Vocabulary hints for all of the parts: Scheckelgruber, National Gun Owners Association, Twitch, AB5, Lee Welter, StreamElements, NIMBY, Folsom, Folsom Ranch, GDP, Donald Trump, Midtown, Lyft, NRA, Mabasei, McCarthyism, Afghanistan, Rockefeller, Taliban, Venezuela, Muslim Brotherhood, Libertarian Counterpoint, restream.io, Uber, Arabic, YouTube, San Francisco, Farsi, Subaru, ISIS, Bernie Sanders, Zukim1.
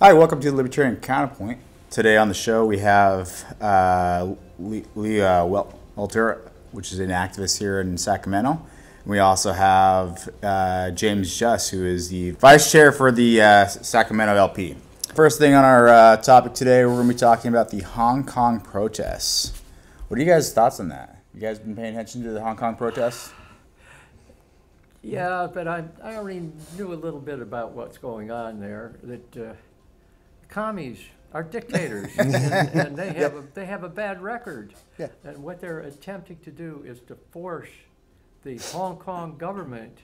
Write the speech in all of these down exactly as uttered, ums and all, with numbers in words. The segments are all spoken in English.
Hi, welcome to the Libertarian Counterpoint. Today on the show we have uh, Lee, Lee uh, Welter, which is an activist here in Sacramento. We also have uh, James Just, who is the vice chair for the uh, Sacramento L P. First thing on our uh, topic today, we're going to be talking about the Hong Kong protests. What are you guys' thoughts on that? You guys been paying attention to the Hong Kong protests? Yeah, but I, I already knew a little bit about what's going on there. That uh, commies are dictators, and, and they have yeah. a, they have a bad record. Yeah. And what they're attempting to do is to force the Hong Kong government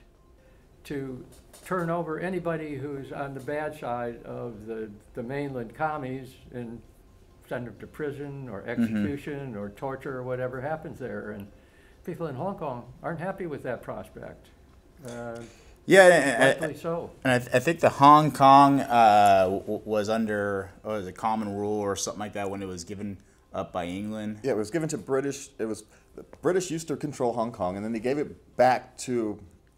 to turn over anybody who's on the bad side of the, the mainland commies and send them to prison or execution mm-hmm. or torture or whatever happens there. And people in Hong Kong aren't happy with that prospect. Uh, yeah, and, and, so. and I, th I think the Hong Kong uh, w was under oh, was a common rule or something like that when it was given up by England. Yeah, it was given to British. It was the British used to control Hong Kong, and then they gave it back to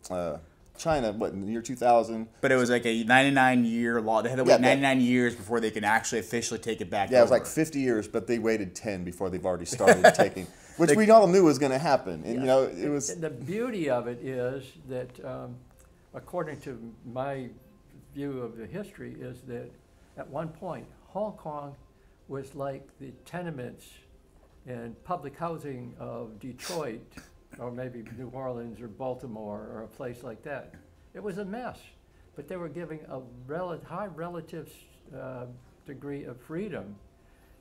uh, China. What, in the year two thousand? But it was like a ninety-nine year law. They had to wait yeah, ninety-nine that, years before they can actually officially take it back. Yeah, over. It was like fifty years, but they waited ten before they've already started taking. Which we all knew was going to happen, and yeah. you know it was. And the beauty of it is that, um, according to my view of the history, is that at one point Hong Kong was like the tenements and public housing of Detroit, or maybe New Orleans or Baltimore or a place like that. It was a mess, but they were giving a rel high relative uh, degree of freedom,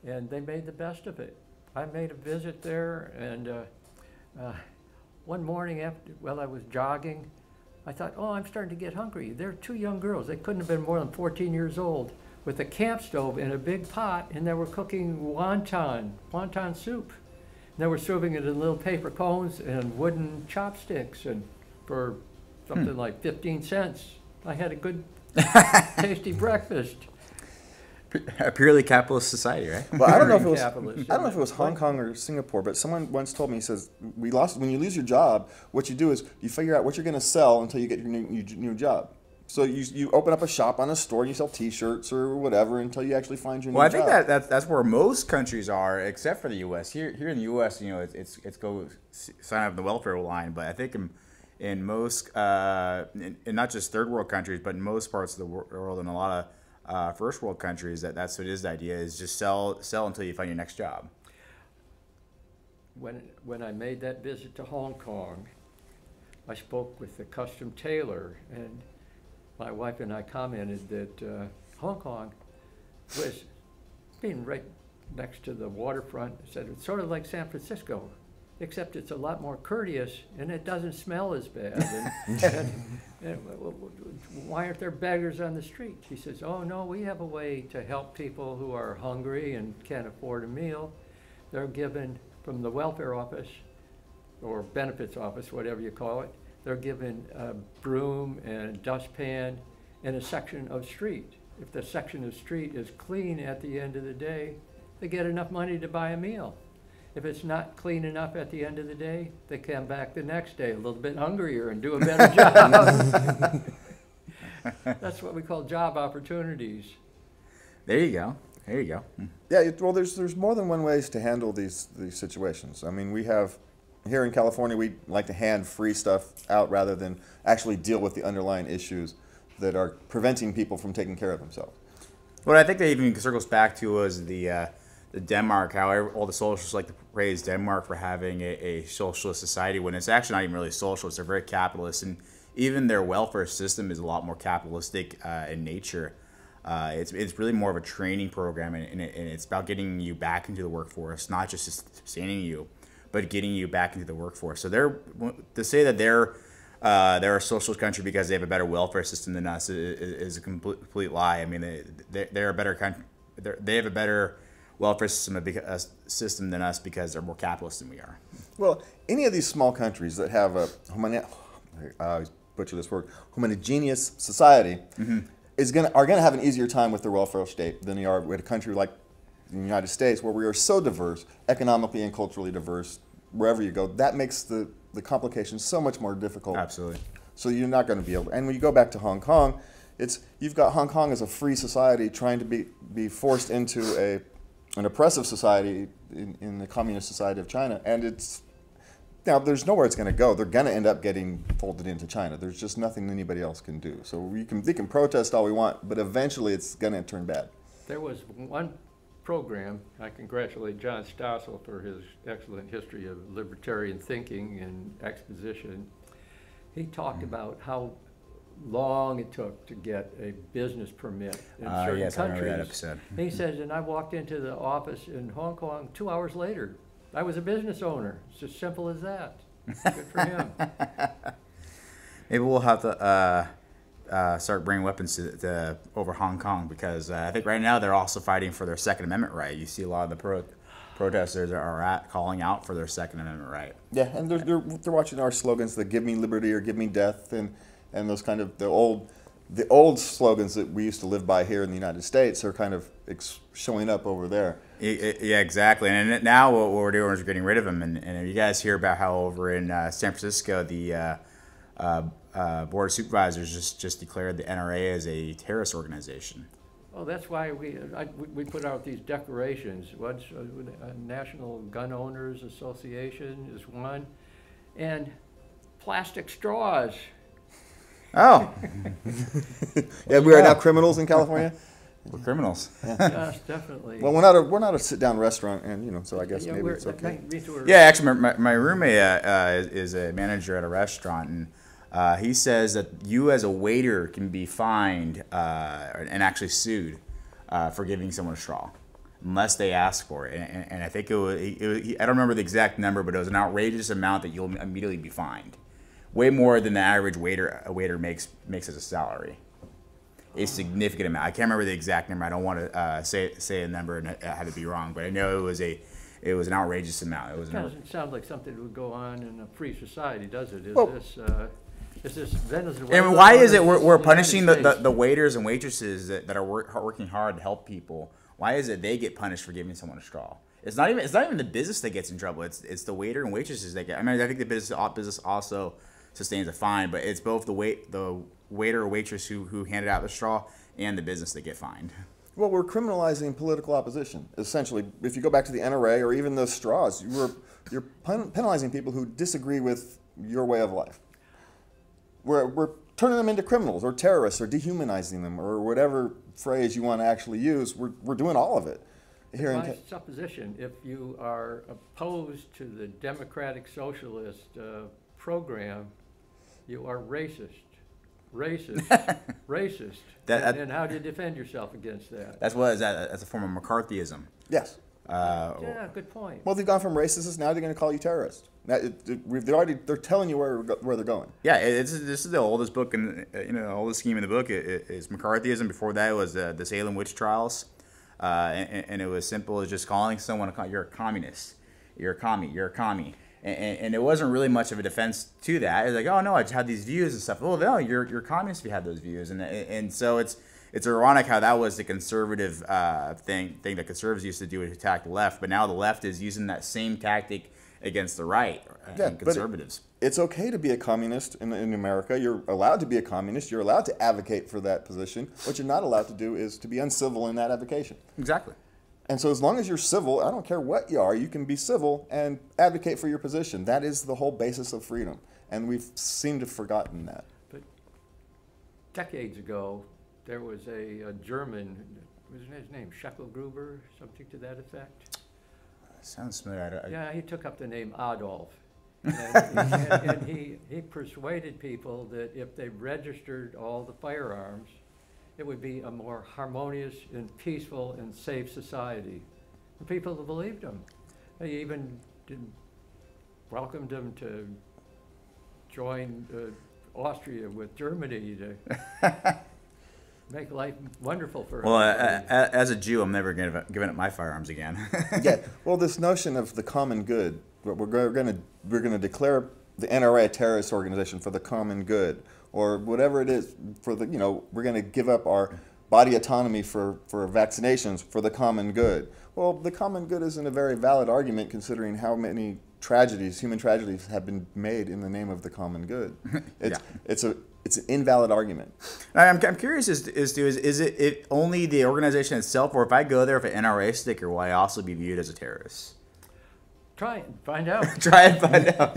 and they made the best of it. I made a visit there, and uh, uh, one morning after, while I was jogging, I thought, oh, I'm starting to get hungry. There are two young girls. They couldn't have been more than fourteen years old with a camp stove and a big pot, and they were cooking wonton, wonton soup. And they were serving it in little paper cones and wooden chopsticks, and for something hmm. like fifteen cents. I had a good, tasty breakfast. A purely capitalist society, right? Well, I don't know if it was. I don't know if it was Hong Kong or Singapore, but someone once told me, he says, "We lost. When you lose your job, what you do is you figure out what you're going to sell until you get your new, new, new job. So you you open up a shop on a store, and you sell T-shirts or whatever until you actually find your new job." Well, I think that, that that's where most countries are, except for the U S Here here in the U S, you know, it's it's, it's go sign up the welfare line, but I think in in most, uh, in, in not just third world countries, but in most parts of the world, and a lot of Uh, first world countries, that that's what it is. The idea is just sell sell until you find your next job. When when I made that visit to Hong Kong, I spoke with the custom tailor, and my wife and I commented that uh, Hong Kong was being right next to the waterfront. I said it's sort of like San Francisco, except it's a lot more courteous and it doesn't smell as bad. And, and, and why aren't there beggars on the street? She says, oh no, we have a way to help people who are hungry and can't afford a meal. They're given from the welfare office or benefits office, whatever you call it, they're given a broom and a dustpan and a section of street. If the section of street is clean at the end of the day, they get enough money to buy a meal. If it's not clean enough at the end of the day, they come back the next day a little bit hungrier and do a better job. That's what we call job opportunities. There you go. There you go. Yeah, it, well, there's there's more than one ways to handle these these situations. I mean, we have here in California, we like to hand free stuff out rather than actually deal with the underlying issues that are preventing people from taking care of themselves. What I think that even circles back to was the. Uh, The Denmark, how all the socialists like to praise Denmark for having a, a socialist society when it's actually not even really socialist. They're very capitalist, and even their welfare system is a lot more capitalistic uh, in nature. Uh, it's it's really more of a training program, and, and, it, and it's about getting you back into the workforce, not just sustaining you, but getting you back into the workforce. So they're to say that they're uh, they're a socialist country because they have a better welfare system than us is, is a complete, complete lie. I mean, they they're a better country. They have a better welfare system, a system than us because they're more capitalist than we are. Well, any of these small countries that have a uh, butcher this word, homogeneous society mm-hmm. is gonna are gonna have an easier time with the welfare state than they are with a country like the United States, where we are so diverse, economically and culturally diverse. Wherever you go, that makes the the complications so much more difficult. Absolutely. So you're not going to be able. And when you go back to Hong Kong, It's, you've got Hong Kong as a free society trying to be, be forced into a, an oppressive society in, in the communist society of China. And it's, now there's nowhere it's going to go. They're going to end up getting folded into China. There's just nothing anybody else can do. So we can, they can protest all we want, but eventually it's going to turn bad. There was one program, I congratulate John Stossel for his excellent history of libertarian thinking and exposition. He talked about how long it took to get a business permit in uh, certain yes, countries. I remember that episode. He says, and I walked into the office in Hong Kong two hours later. I was a business owner. It's as simple as that. Good for him. Maybe we'll have to uh, uh, start bringing weapons to, to, over Hong Kong, because uh, I think right now they're also fighting for their Second Amendment right. You see a lot of the pro protesters are at calling out for their Second Amendment right. Yeah, and they're, they're, they're watching our slogans, the give me liberty or give me death, and and those kind of the old, the old slogans that we used to live by here in the United States are kind of ex showing up over there. Yeah, exactly. And now what we're doing is we're getting rid of them. And, and you guys hear about how over in uh, San Francisco, the uh, uh, uh, Board of Supervisors just, just declared the N R A as a terrorist organization. Oh, that's why we, I, we put out these declarations. What's, uh, National Gun Owners Association is one. And plastic straws. Oh. Yeah, we are now criminals in California. We're criminals. Yeah. Yes, definitely. Well, we're not a we're not a sit down restaurant, and you know, so I guess yeah, maybe it's okay. Yeah, actually, my my roommate uh, is a manager at a restaurant, and uh, he says that you as a waiter can be fined uh, and actually sued uh, for giving someone a straw, unless they ask for it. And, and, and I think it was, it was I don't remember the exact number, but it was an outrageous amount that you'll immediately be fined. Way more than the average waiter a waiter makes makes as a salary, a significant amount. I can't remember the exact number. I don't want to uh, say say a number and I had to be wrong, but I know it was a it was an outrageous amount. It was. It doesn't sound like something that would go on in a free society, does it? Is well, this uh, is this Venezuela? And why is it we're, we're punishing the, the the waiters and waitresses that, that are work, working hard to help people? Why is it they get punished for giving someone a straw? It's not even it's not even the business that gets in trouble. It's it's the waiter and waitresses that get. I mean, I think the business business also sustains a fine, but it's both the wait the waiter or waitress who who handed out the straw and the business that get fined. Well, we're criminalizing political opposition essentially. If you go back to the N R A or even those straws, you're you're pen penalizing people who disagree with your way of life. We're we're turning them into criminals or terrorists or dehumanizing them or whatever phrase you want to actually use. We're we're doing all of it. Here in my supposition, if you are opposed to the democratic socialist uh, program, you are racist, racist, racist. That, that, and how do you defend yourself against that? That's what is that? That's a form of McCarthyism. Yes. Uh, yeah, good point. Well, they've gone from racists, now they're going to call you terrorist. Now, it, it, they're already they're telling you where where they're going. Yeah, it's, this is the oldest book, and you know, the oldest scheme in the book is McCarthyism. Before that was uh, the Salem witch trials, uh, and, and it was simple as just calling someone a, you're a communist, you're a commie, you're a commie. And, and it wasn't really much of a defense to that. It's like, oh no, I just had these views and stuff. Oh no, you're you're communist if you had those views. And and so it's it's ironic how that was the conservative uh, thing thing that conservatives used to do to attack the left, but now the left is using that same tactic against the right and yeah, conservatives. But it's okay to be a communist in, in America. You're allowed to be a communist. You're allowed to advocate for that position. What you're not allowed to do is to be uncivil in that advocation. Exactly. And so as long as you're civil, I don't care what you are, you can be civil and advocate for your position. That is the whole basis of freedom. And we've seemed to have forgotten that. But decades ago, there was a, a German, was his name Scheckelgruber, something to that effect? Sounds familiar. I, I, yeah, he took up the name Adolf. And, and, and he, he persuaded people that if they registered all the firearms, it would be a more harmonious and peaceful and safe society. The people believed him. They even did, welcomed him to join uh, Austria with Germany to make life wonderful for well, everybody. Well, uh, as a Jew, I'm never gonna, giving up my firearms again. Yeah. Well, this notion of the common good, we're going to we're going to declare the N R A a terrorist organization for the common good, or whatever it is for the, you know, we're going to give up our body autonomy for, for vaccinations for the common good. Well, the common good isn't a very valid argument considering how many tragedies, human tragedies, have been made in the name of the common good. It's, yeah. it's, a, it's an invalid argument. I'm, I'm curious as to, as to is, is it, it only the organization itself, or if I go there with an N R A sticker, will I also be viewed as a terrorist? Try and find out. Try and find out.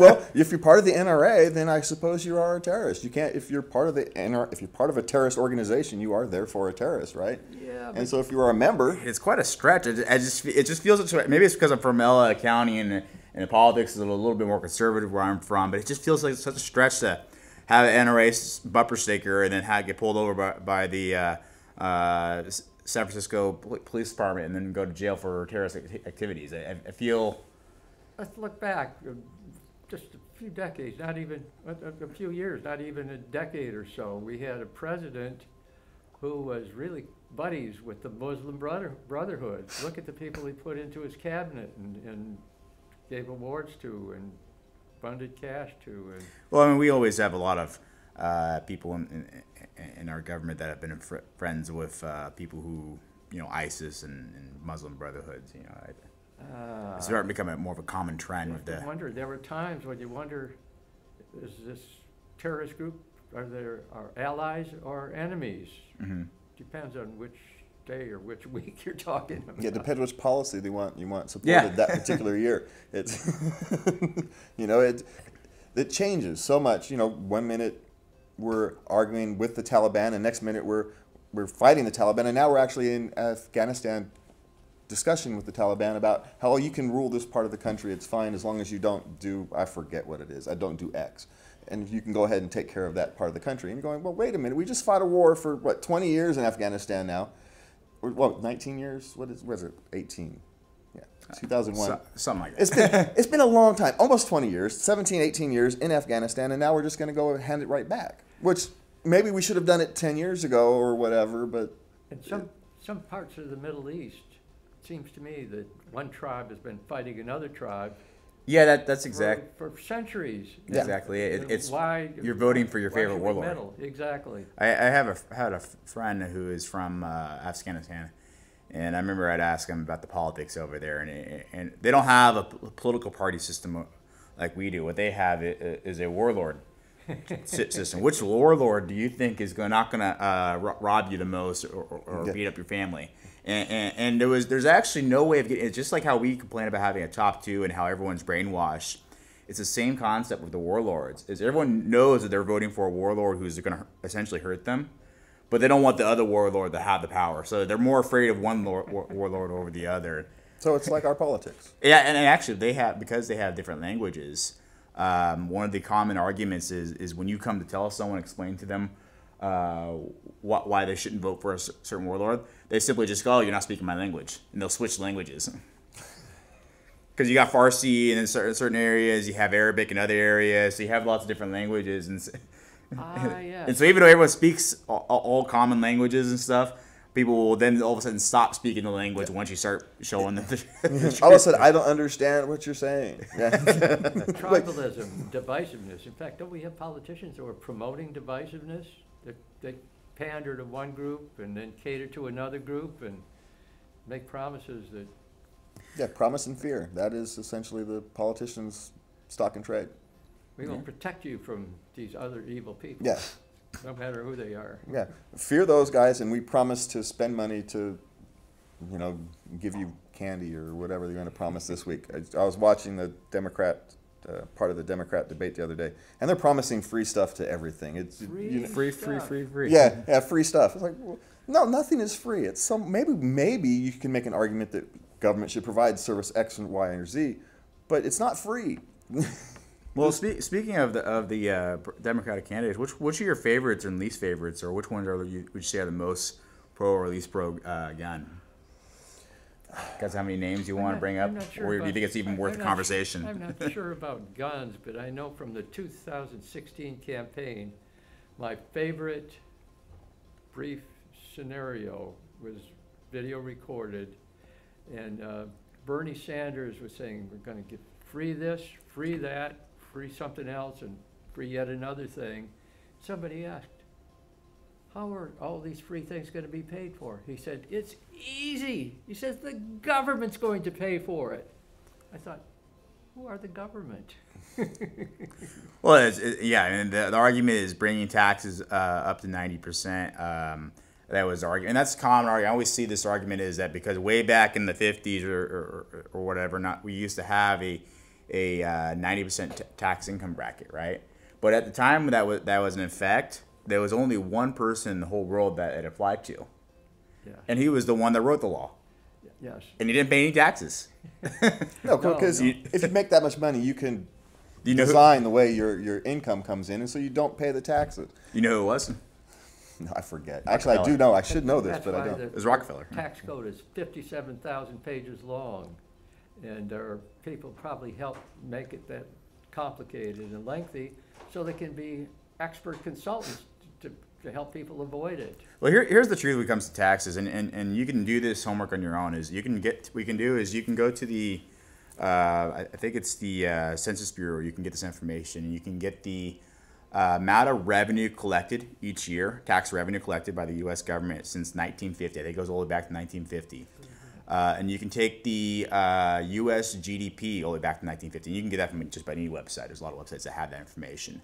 Well, if you're part of the N R A, then I suppose you are a terrorist. You can't. If you're part of the N R A, if you're part of a terrorist organization, you are therefore a terrorist, right? Yeah. And so if you are a member, it's quite a stretch. I just, I just it just feels like, maybe it's because I'm from Ella County and and the politics is a little bit more conservative where I'm from, but it just feels like it's such a stretch to have an N R A bumper sticker and then have get pulled over by, by the uh, uh, San Francisco Police Department and then go to jail for terrorist activities. I, I feel. Let's look back just a few decades, not even a, a few years, not even a decade or so. We had a president who was really buddies with the Muslim brother, Brotherhood. Look at the people he put into his cabinet and, and gave awards to and funded cash to. And well, I mean, we always have a lot of uh, people in, in in our government that have been fr friends with uh, people who, you know, ISIS and, and Muslim Brotherhoods. You know, I, uh, it's starting to become a, more of a common trend. With the wonder, there were times when you wonder, is this terrorist group, are there are allies or enemies? Mm-hmm. Depends on which day or which week you're talking about. Yeah, depends which policy they want. You want supported yeah. that particular year. It's, you know, it it changes so much. You know, one minute we're arguing with the Taliban, and next minute we're we're fighting the Taliban, and now we're actually in Afghanistan discussion with the Taliban about how you can rule this part of the country. It's fine as long as you don't do, I forget what it is, I don't do X, and you can go ahead and take care of that part of the country. And you're going, well, wait a minute, we just fought a war for what, twenty years in Afghanistan now, or what, nineteen years? What is was it? eighteen. two thousand one. So, something like that. It's been, it's been a long time, almost twenty years, seventeen, eighteen years in Afghanistan, and now we're just going to go and hand it right back, which maybe we should have done it ten years ago or whatever, but... In some, it, some parts of the Middle East, it seems to me that one tribe has been fighting another tribe. Yeah, that, that's exact. For, for centuries. Yeah. Exactly. It, it's, why, you're voting for your favorite warlord. Meddle? Exactly. I, I have a, had a friend who is from uh, Afghanistan. And I remember I'd ask them about the politics over there, and and they don't have a political party system like we do. What they have is a warlord system. Which warlord do you think is not going to uh, rob you the most, or, or yeah. beat up your family? And, and, and there was there's actually no way of getting. It's just like how we complain about having a top two and how everyone's brainwashed. It's the same concept with the warlords. Is everyone knows that they're voting for a warlord who's going to essentially hurt them. But they don't want the other warlord to have the power, so they're more afraid of one lord, war, warlord over the other. So it's like our politics. Yeah, and, and actually, they have because they have different languages. Um, one of the common arguments is is when you come to tell someone, explain to them uh, wh why they shouldn't vote for a certain warlord, they simply just go, "Oh, you're not speaking my language," and they'll switch languages. Because you got Farsi, and in certain certain areas, you have Arabic in other areas, so you have lots of different languages and. Ah, yes. And so even though everyone speaks all, all common languages and stuff, people will then all of a sudden stop speaking the language yeah. once you start showing them. The all of a sudden, I don't understand what you're saying. Yeah. Tribalism, divisiveness. In fact, don't we have politicians who are promoting divisiveness? They, they pander to one group and then cater to another group and make promises that... Yeah, promise and fear. That is essentially the politician's stock and trade. We will yeah. protect you from these other evil people, yeah. no matter who they are. Yeah, fear those guys, and we promise to spend money to, you know, give you candy or whatever they're going to promise this week. I, I was watching the Democrat, uh, part of the Democrat debate the other day, and they're promising free stuff to everything. It's free, you know, free, free, free, free. Yeah, yeah, free stuff. It's like, well, no, nothing is free. It's some maybe maybe you can make an argument that government should provide service X and Y and Z, but it's not free. Well, spe speaking of the of the uh, Democratic candidates, which which are your favorites and least favorites, or which ones are you, would you say are the most pro or least pro uh, gun? Because how many names you want to bring up, sure or do you think it's even I'm worth the conversation? Sure, I'm not sure about guns, but I know from the two thousand sixteen campaign, my favorite brief scenario was video recorded, and uh, Bernie Sanders was saying we're going to get free this, free that. Free something else and free yet another thing. Somebody asked, how are all these free things going to be paid for? He said, it's easy. He says, the government's going to pay for it. I thought, who are the government? Well, it's, it, yeah, and the, the argument is bringing taxes uh, up to ninety percent. Um, that was argument, and that's a common argument. I always see this argument is that because way back in the fifties or, or, or whatever, not we used to have a a uh, ninety percent t tax income bracket, right? But at the time that was that was in effect, there was only one person in the whole world that it applied to, yeah. And he was the one that wrote the law. Yes. And he didn't pay any taxes. No, because no, no. If you make that much money, you can you know design who, the way your, your income comes in, and so you don't pay the taxes. You know who it was? No, I forget. Actually, I do know. I should know this, That's but I don't. It was Rockefeller. Tax code is fifty-seven thousand pages long, and there are people probably help make it that complicated and lengthy so they can be expert consultants to, to help people avoid it. Well, here, here's the truth when it comes to taxes, and, and, and you can do this homework on your own. Is you can get, we can do is you can go to the, uh, I think it's the uh, Census Bureau. You can get this information, and you can get the uh, amount of revenue collected each year, tax revenue collected by the U S government since nineteen fifty. I think it goes all the way back to nineteen fifty. Uh, and you can take the uh, U S G D P all the way back to nineteen fifty. You can get that from just by any website. There's a lot of websites that have that information.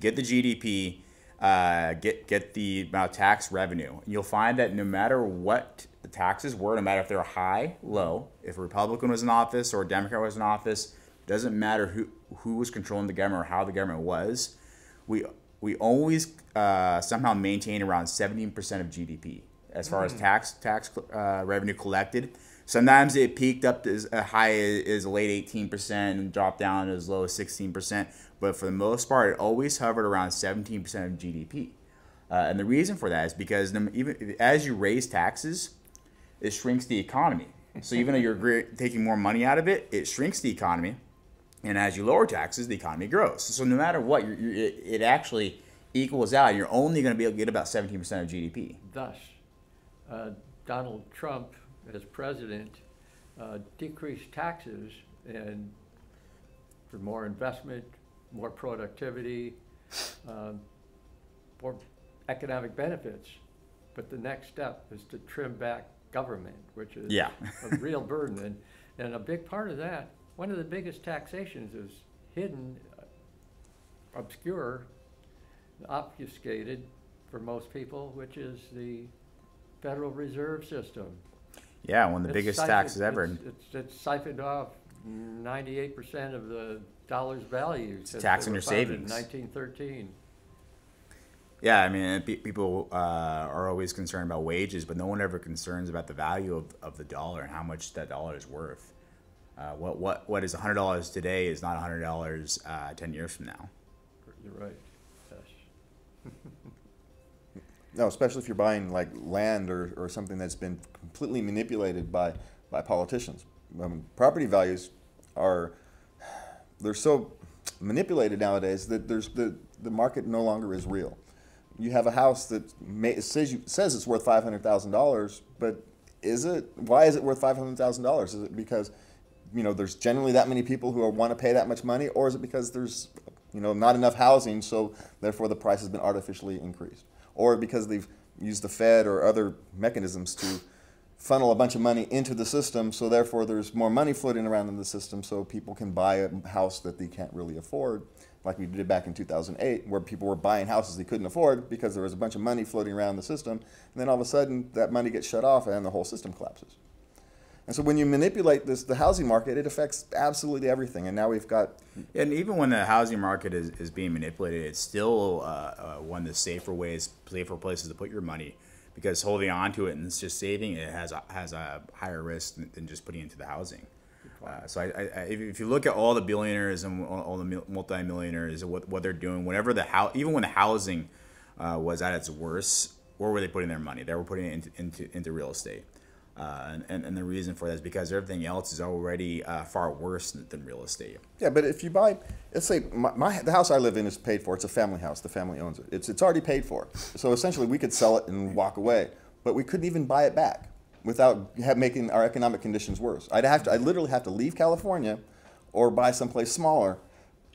Get the G D P. Uh, get get the amount of tax revenue. You'll find that no matter what the taxes were, no matter if they're high, low, if a Republican was in office or a Democrat was in office, doesn't matter who who was controlling the government or how the government was, we we always uh, somehow maintain around seventeen percent of G D P as far mm. as tax tax uh, revenue collected. Sometimes it peaked up as high as late eighteen percent and dropped down as low as sixteen percent. But for the most part, it always hovered around seventeen percent of G D P. Uh, and the reason for that is because even as you raise taxes, it shrinks the economy. So even though you're taking more money out of it, it shrinks the economy. And as you lower taxes, the economy grows. So no matter what, you're, you're, it actually equals out. You're only going to be able to get about seventeen percent of G D P. Thus, uh, Donald Trump, as president, uh, decreased taxes and for more investment, more productivity, uh, more economic benefits. But the next step is to trim back government, which is yeah. a real burden. And, and a big part of that, one of the biggest taxations is hidden, uh, obscure, obfuscated for most people, which is the Federal Reserve System. Yeah, one of the it's biggest siphoned, taxes ever. It's, it's, it's siphoned off ninety-eight percent of the dollar's value. It's taxing your savings. nineteen thirteen. Yeah, I mean, people uh, are always concerned about wages, but no one ever concerns about the value of, of the dollar and how much that dollar is worth. Uh, what what what is one hundred dollars today is not one hundred dollars uh, ten years from now. You're right. Yes. No, especially if you're buying like land or, or something that's been completely manipulated by, by politicians. I mean, property values are, they're so manipulated nowadays that there's the, the market no longer is real. You have a house that may, says, you, says it's worth five hundred thousand dollars, but is it? Why is it worth five hundred thousand dollars? Is it because, you know, there's generally that many people who want to pay that much money, or is it because there's, you know, not enough housing, so therefore the price has been artificially increased? Or because they've used the Fed or other mechanisms to funnel a bunch of money into the system, so therefore there's more money floating around in the system, so people can buy a house that they can't really afford, like we did back in two thousand eight, where people were buying houses they couldn't afford because there was a bunch of money floating around the system, and then all of a sudden that money gets shut off and the whole system collapses. And so when you manipulate this, the housing market, it affects absolutely everything. And now we've got... And even when the housing market is, is being manipulated, it's still uh, uh, one of the safer ways, safer places to put your money. Because holding on to it and it's just saving it has a, has a higher risk than, than just putting it into the housing. Uh, so I, I, if you look at all the billionaires and all the multimillionaires and what, what they're doing, whenever the house, even when the housing uh, was at its worst, where were they putting their money? They were putting it into, into, into real estate. Uh, and, and, and the reason for that is because everything else is already uh, far worse than, than real estate. Yeah, but if you buy, let's say my, my, the house I live in is paid for. It's a family house. The family owns it. It's, it's already paid for. So essentially we could sell it and walk away, but we couldn't even buy it back without have, making our economic conditions worse. I'd have to, I literally have to leave California or buy someplace smaller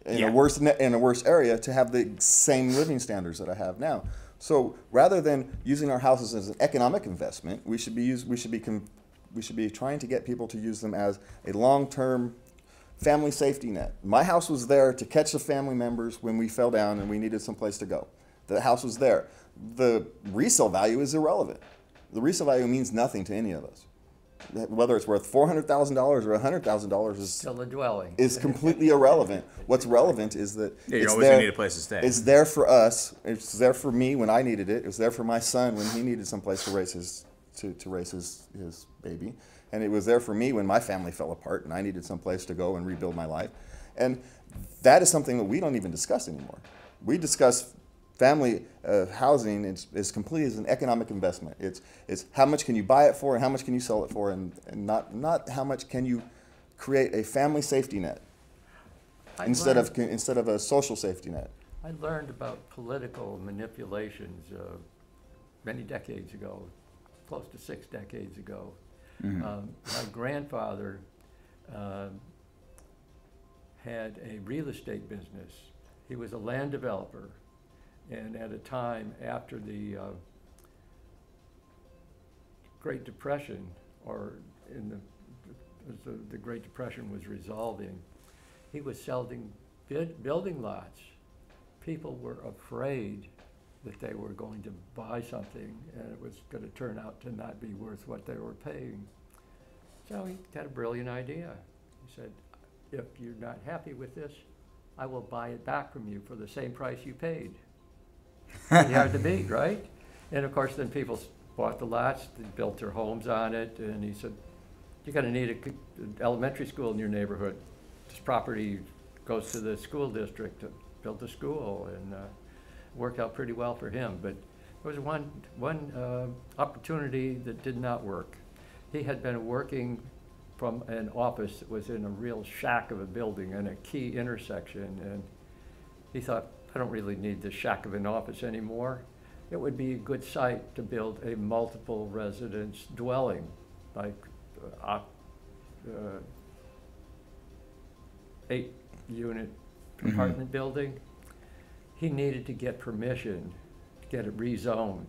in, yeah. a worse, in a worse area to have the same living standards that I have now. So rather than using our houses as an economic investment, we should be use, we should be we should be trying to get people to use them as a long-term family safety net. My house was there to catch the family members when we fell down and we needed someplace to go. The house was there. The resale value is irrelevant. The resale value means nothing to any of us. Whether it's worth four hundred thousand dollars or one hundred thousand dollars is still a dwelling. Is completely irrelevant. What's relevant is that yeah, you it's always there, need a place to stay. It's there for us. It's there for me when I needed it. It was there for my son when he needed someplace to raise his to, to raise his, his baby. And it was there for me when my family fell apart and I needed someplace to go and rebuild my life. And that is something that we don't even discuss anymore. We discuss family uh, housing is, is completely as an economic investment. It's, it's how much can you buy it for and how much can you sell it for, and, and not, not how much can you create a family safety net I instead learned, of instead of a social safety net. I learned about political manipulations uh, many decades ago, close to six decades ago. Mm-hmm. um, my grandfather uh, had a real estate business. He was a land developer. And at a time after the uh, Great Depression, or in the, the the Great Depression was resolving, he was selling bid, building lots. People were afraid that they were going to buy something and it was going to turn out to not be worth what they were paying. So he had a brilliant idea. He said, "If you're not happy with this, I will buy it back from you for the same price you paid." Pretty hard to beat, right? And of course, then people bought the lots, they built their homes on it, and he said, "You're going to need an elementary school in your neighborhood. This property goes to the school district to build the school," and uh, worked out pretty well for him. But there was one one uh, opportunity that did not work. He had been working from an office that was in a real shack of a building and a key intersection, and he thought, "I don't really need the shack of an office anymore. It would be a good site to build a multiple residence dwelling, like uh, uh, eight unit apartment mm-hmm. building." He needed to get permission to get it rezoned.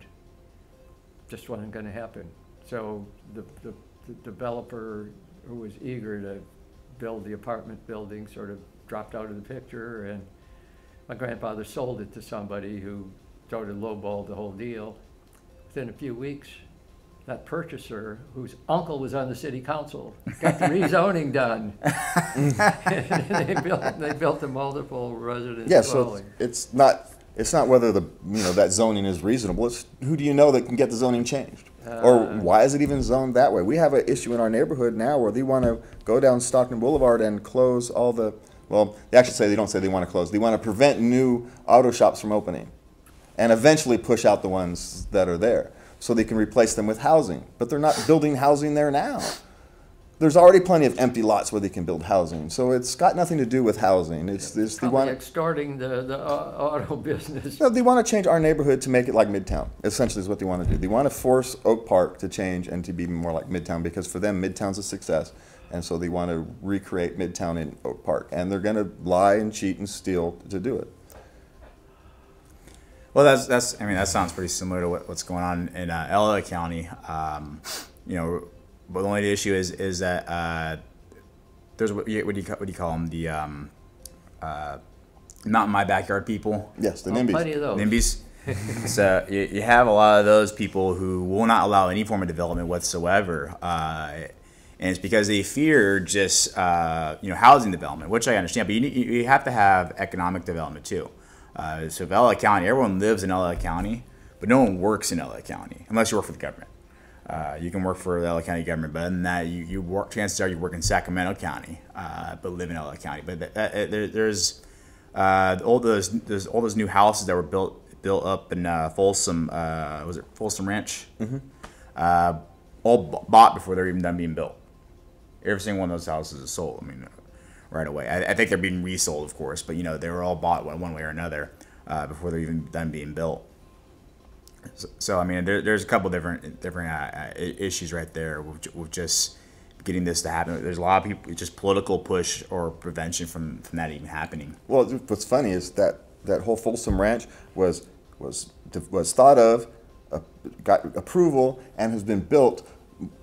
Just wasn't going to happen. So the, the, the developer who was eager to build the apartment building sort of dropped out of the picture, and my grandfather sold it to somebody who sort of lowballed the whole deal. Within a few weeks, that purchaser, whose uncle was on the city council, got the rezoning done. and they built they built a multiple residence yeah, dwelling. Yeah, so it's not it's not whether the you know that zoning is reasonable. It's who do you know that can get the zoning changed, uh, or why is it even zoned that way? We have an issue in our neighborhood now where they want to go down Stockton Boulevard and close all the. Well, they actually say they don't say they want to close. They want to prevent new auto shops from opening and eventually push out the ones that are there so they can replace them with housing. But they're not building housing there now. There's already plenty of empty lots where they can build housing. So it's got nothing to do with housing. It's, it's they want extorting the, the auto business. No, they want to change our neighborhood to make it like Midtown, essentially is what they want to do. They want to force Oak Park to change and to be more like Midtown, because for them, Midtown's a success. And so they want to recreate Midtown in Oak Park. And they're going to lie and cheat and steal to do it. Well, that's, that's I mean, that sounds pretty similar to what, what's going on in uh, L A County. Um, you know, but the only issue is is that uh, there's what, what, do you, what do you call them? The um, uh, not in my backyard people. Yes, the oh, NIMBYs. Plenty of those. NIMBYs. So you, you have a lot of those people who will not allow any form of development whatsoever. Uh, And it's because they fear just uh, you know housing development, which I understand. But you need, you have to have economic development too. Uh, so, if L A County, everyone lives in L A County, but no one works in L A County unless you work for the government. Uh, you can work for the L A County government, but other than that, you, you work. Chances are you work in Sacramento County, uh, but live in L A County. But that, that, there, there's uh, all those there's all those new houses that were built built up in uh, Folsom. Uh, was it Folsom Ranch? Mm-hmm. uh, all bought before they're even done being built. Every single one of those houses is sold. I mean, right away. I, I think they're being resold, of course, but you know they were all bought one, one way or another uh, before they're even done being built. So, so I mean, there, there's a couple different different uh, issues right there with, with just getting this to happen. There's a lot of people, it's just political push or prevention from from that even happening. Well, what's funny is that that whole Folsom Ranch was was was thought of, uh, got approval, and has been built,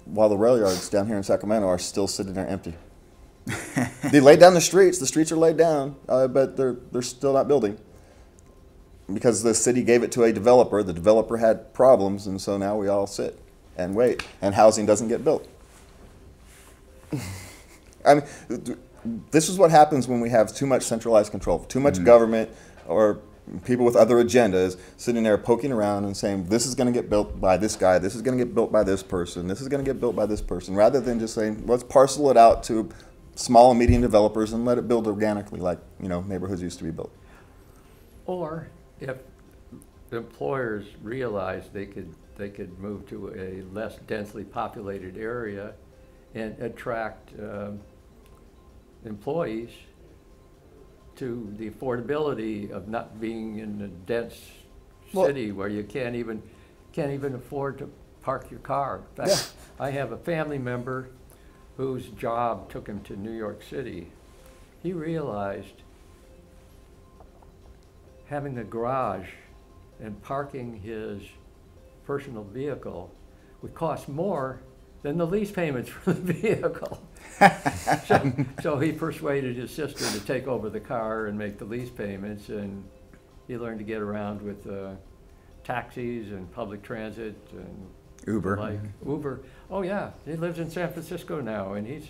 while the rail yards down here in Sacramento are still sitting there empty. They laid down the streets. The streets are laid down, uh, but they're they're still not building because the city gave it to a developer. The developer had problems, and so now we all sit and wait, and housing doesn't get built. I mean, th this is what happens when we have too much centralized control, too much mm-hmm. government or people with other agendas sitting there poking around and saying, this is going to get built by this guy, this is going to get built by this person, this is going to get built by this person, rather than just saying, let's parcel it out to small and medium developers and let it build organically like, you know, neighborhoods used to be built. Or if employers realized they could, they could move to a less densely populated area and attract um, employees to the affordability of not being in a dense city well, where you can't even can't even afford to park your car. In fact, yeah. I have a family member whose job took him to New York City. He realized having a garage and parking his personal vehicle would cost more than the lease payments for the vehicle. so, so he persuaded his sister to take over the car and make the lease payments, and he learned to get around with uh, taxis and public transit and Uber. Like yeah. Uber. Oh yeah, he lives in San Francisco now, and he's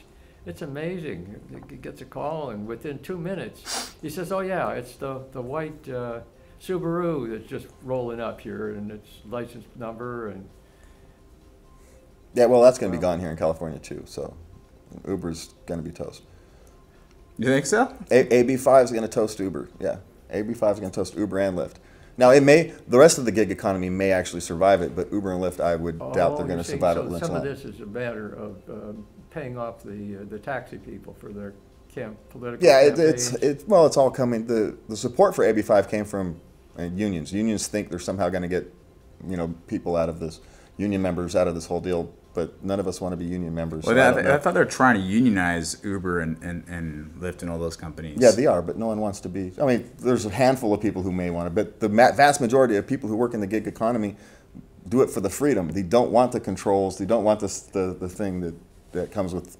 it's amazing. He gets a call, and within two minutes, he says, "Oh yeah, it's the the white uh, Subaru that's just rolling up here, and its license number and." Yeah, well, that's going to be gone here in California too. So, Uber's going to be toast. You think so? A B five is going to toast Uber. Yeah, A B five is going to toast Uber and Lyft. Now, it may the rest of the gig economy may actually survive it, but Uber and Lyft, I would oh, doubt they're going to survive so it. Some of this is a matter of uh, paying off the uh, the taxi people for their camp political. Yeah, it, it's it's well, it's all coming. The the support for A B five came from uh, unions. Unions think they're somehow going to get, you know, people out of this. Union members out of this whole deal, but none of us want to be union members. Well, so I, th I thought they were trying to unionize Uber and, and, and Lyft and all those companies. Yeah, they are, but no one wants to be. I mean, there's a handful of people who may want to, but the ma vast majority of people who work in the gig economy do it for the freedom. They don't want the controls. They don't want this, the, the thing that, that comes with,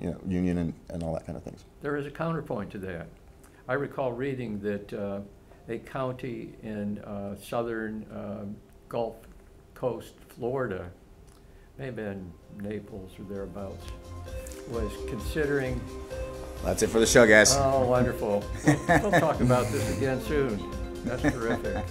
you know, union and, and all that kind of things. There is a counterpoint to that. I recall reading that uh, a county in uh, southern uh, Gulf Coast Florida, maybe in Naples or thereabouts, was considering. That's it for the show, guys. Oh, wonderful. We'll, we'll talk about this again soon. That's terrific.